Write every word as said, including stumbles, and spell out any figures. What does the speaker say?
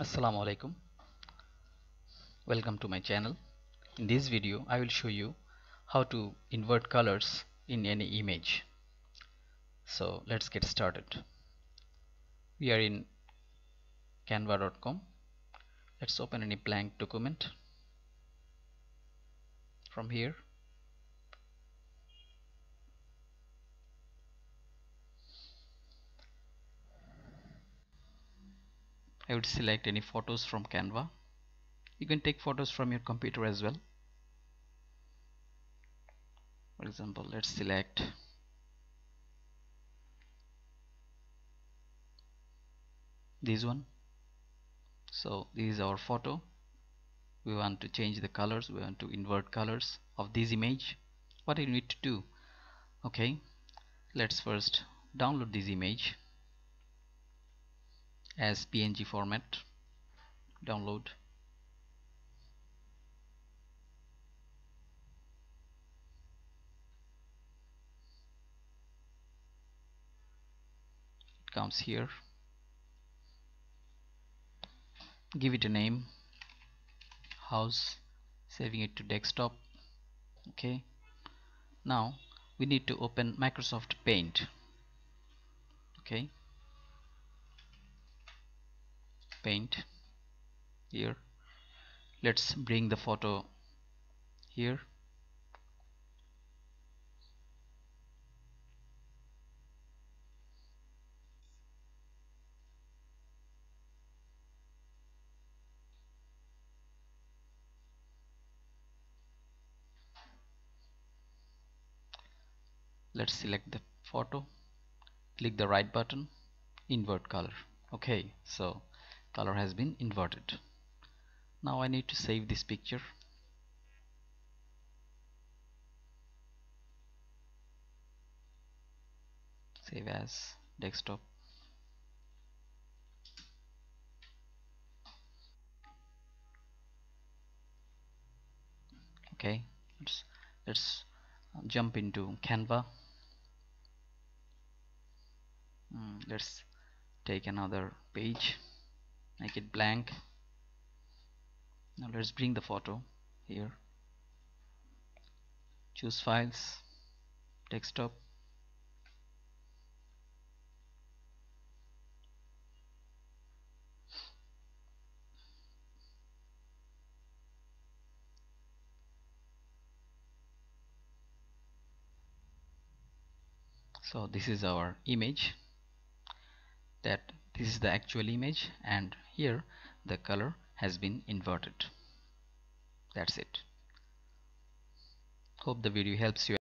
Assalamu alaikum. Welcome to my channel. In this video I will show you how to invert colors in any image. So let's get started. We are in canva dot com. Let's open any blank document. From here I would select any photos from Canva. You can take photos from your computer as well. For example, let's select this one. So this is our photo. We want to change the colors. We want to invert colors of this image. What do you need to do? Okay, let's first download this image as P N G format. Download. It comes here. Give it a name, house, saving it to desktop. Okay, now we need to open Microsoft Paint. Okay, Paint here. Let's bring the photo here. Let's select the photo, click the right button, invert color. Okay, so color has been inverted. Now I need to save this picture. Save as desktop. Okay, let's, let's jump into Canva. Mm, let's take another page. Make it blank. Now let's bring the photo here. Choose files, desktop. So this is our image. That this is the actual image, and here the color has been inverted. That's it. Hope the video helps you.